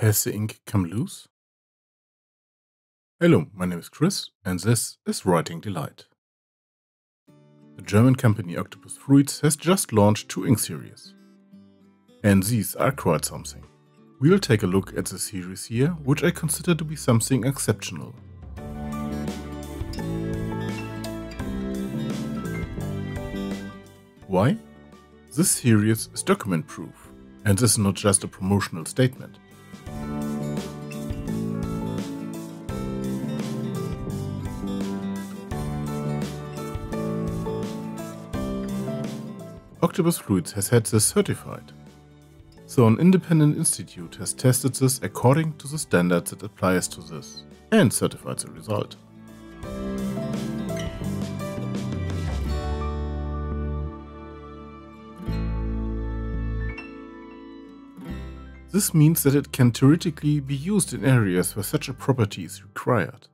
Has the ink come loose? Hello, my name is Chris and this is Writing Delight. The German company Octopus Fluids has just launched two ink series. And these are quite something. We'll take a look at the series here, which I consider to be something exceptional. Why? This series is document-proof, and this is not just a promotional statement. Octopus Fluids has had this certified. So an independent institute has tested this according to the standards that applies to this and certified the result. This means that it can theoretically be used in areas where such a property is required.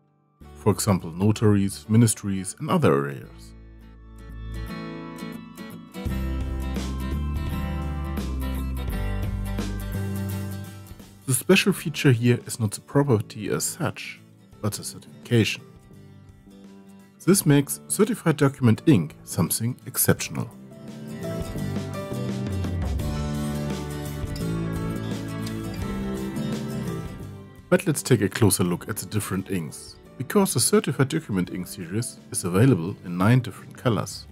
For example, notaries, ministries and other areas. The special feature here is not the property as such, but the certification. This makes Certified Document Ink something exceptional. But let's take a closer look at the different inks, because the Certified Document Ink series is available in 9 different colors.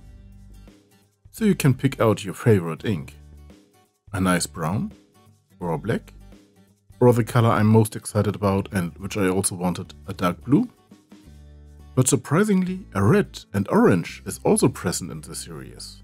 So you can pick out your favorite ink. A nice brown or a black. Or the color I'm most excited about and which I also wanted, a dark blue. But surprisingly, a red and orange is also present in the series.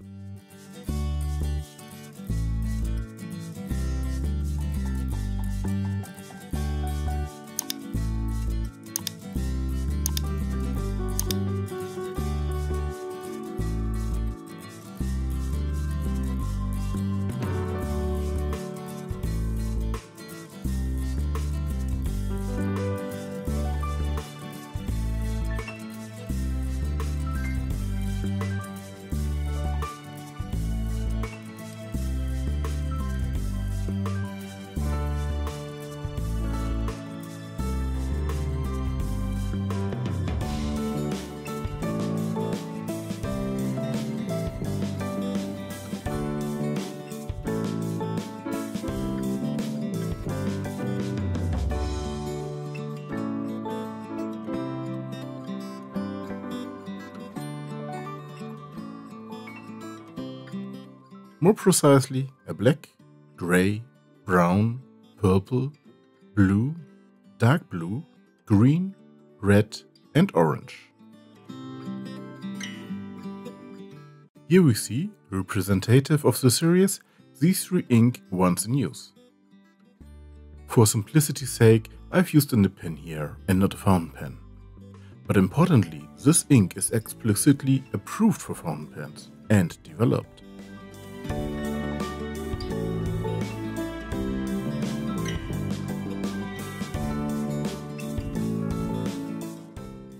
More precisely, a black, grey, brown, purple, blue, dark blue, green, red and orange. Here we see, representative of the series, these 3 ink once in use. For simplicity's sake, I've used a nib pen here and not a fountain pen. But importantly, this ink is explicitly approved for fountain pens and developed.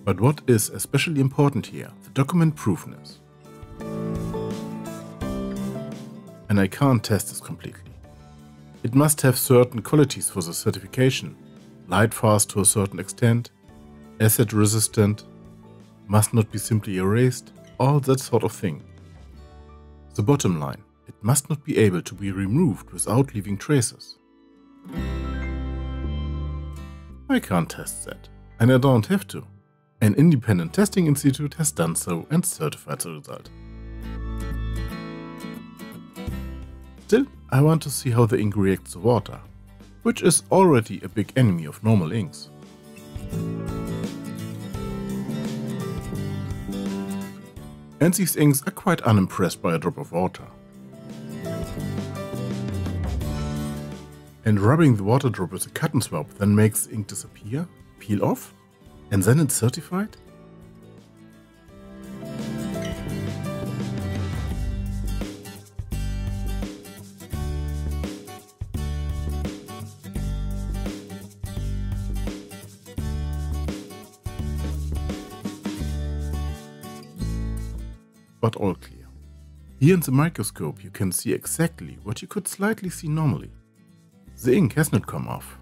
But what is especially important here, the document proofness. And I can't test this completely. It must have certain qualities for the certification, light fast to a certain extent, acid resistant, must not be simply erased, all that sort of thing. The bottom line, it must not be able to be removed without leaving traces. I can't test that, and I don't have to. An independent testing institute has done so and certified the result. Still, I want to see how the ink reacts to water, which is already a big enemy of normal inks. And these inks are quite unimpressed by a drop of water. And rubbing the water drop with a cotton swab then makes the ink disappear, peel off, and then it's certified? But all clear. Here in the microscope you can see exactly what you could slightly see normally. The ink has not come off.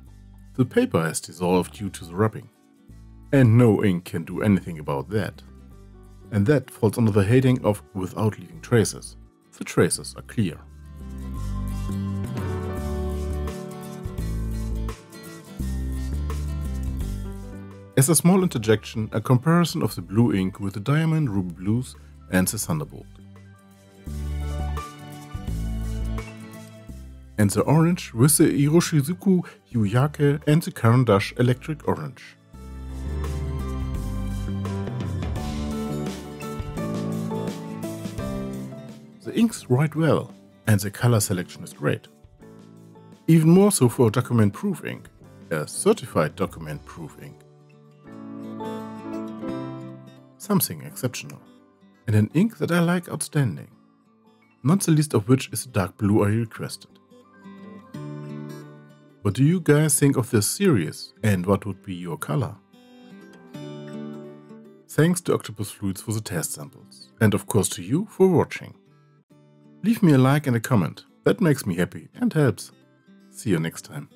The paper has dissolved due to the rubbing, and no ink can do anything about that. And that falls under the heading of without leaving traces. The traces are clear. As a small interjection, a comparison of the blue ink with the diamond, ruby blues and the thunderbolt. And the orange with the Hiroshizuku Yuyake and the Caran d'Ache electric orange. The inks write well, and the color selection is great. Even more so for document proof ink, a certified document proof ink. Something exceptional, and an ink that I like outstanding, not the least of which is the dark blue I requested. What do you guys think of this series, and what would be your color? Thanks to Octopus Fluids for the test samples, and of course to you for watching. Leave me a like and a comment, that makes me happy and helps. See you next time.